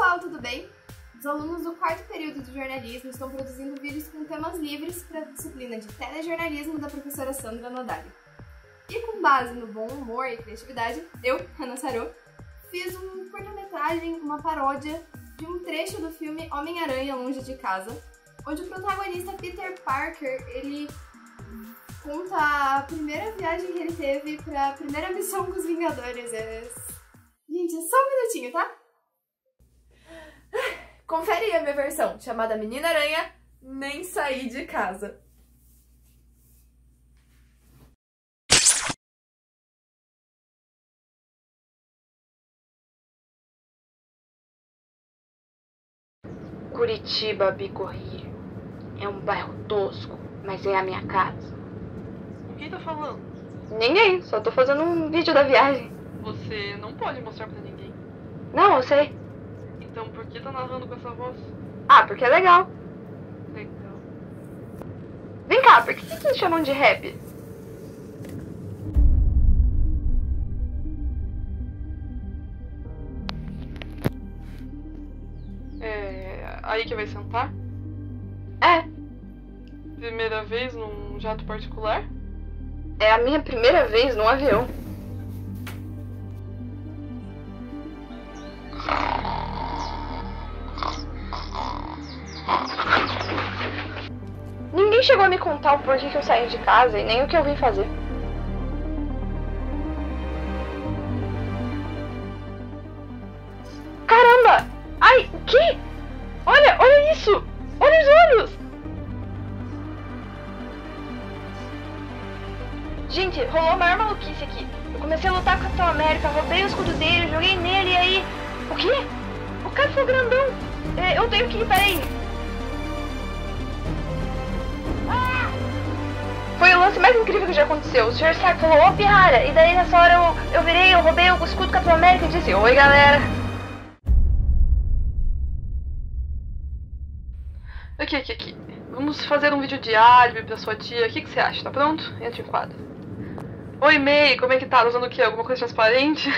pessoal, tudo bem? Os alunos do 4º período de jornalismo estão produzindo vídeos com temas livres para a disciplina de telejornalismo da professora Sandra Nodali. E com base no bom humor e criatividade, eu, Rhanna Sarot, fiz uma curta-metragem, uma paródia de um trecho do filme Homem-Aranha Longe de Casa, onde o protagonista Peter Parker, ele conta a primeira viagem que ele teve para a primeira missão com os Vingadores. Gente, é só um minutinho, tá? Confere aí a minha versão, chamada Menina-Aranha, nem saí de casa. Curitiba, Bicorri. É um bairro tosco, mas é a minha casa. Quem tá falando? Ninguém, só tô fazendo um vídeo da viagem. Você não pode mostrar pra ninguém. Não, eu sei. Então por que tá narrando com essa voz? Ah, porque é legal. Legal. Vem cá, por que eles chamam de rap? Aí que vai sentar? É. Primeira vez num jato particular? É a minha primeira vez num avião. Ninguém chegou a me contar o porquê que eu saí de casa e nem o que eu vim fazer. Caramba! Ai, o quê? Olha isso! Olha os olhos! Gente, rolou a maior maluquice aqui. Eu comecei a lutar com o Capitão América, roubei o escudo dele, joguei nele e aí... O quê? O cara ficou grandão! Eu tenho que ir, peraí! Ah! Foi o lance mais incrível que já aconteceu. O Sr. Stark falou, ô pirralha! E daí nessa hora eu roubei o escudo do Capitão América e disse, oi galera! Aqui. Vamos fazer um vídeo de álibi pra sua tia. O que você acha? Tá pronto? Entra em quadro. Oi, May, como é que tá? Usando o quê? Alguma coisa transparente?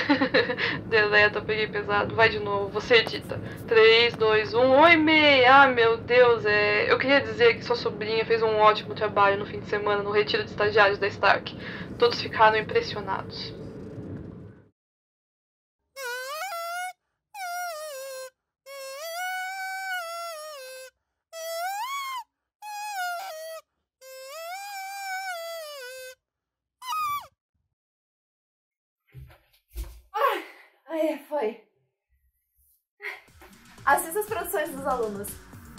Deleta, peguei pesado. Vai de novo, você edita. 3, 2, 1. Oi, May! Ah, meu Deus, eu queria dizer que sua sobrinha fez um ótimo trabalho no fim de semana no retiro de estagiários da Stark. Todos ficaram impressionados. Foi. Assista as produções dos alunos.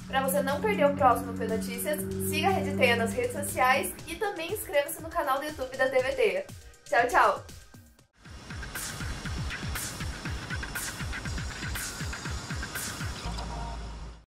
Para você não perder o próximo UP Notícias, siga a Rede Teia nas redes sociais e também inscreva-se no canal do YouTube da Rede Teia. Tchau, tchau!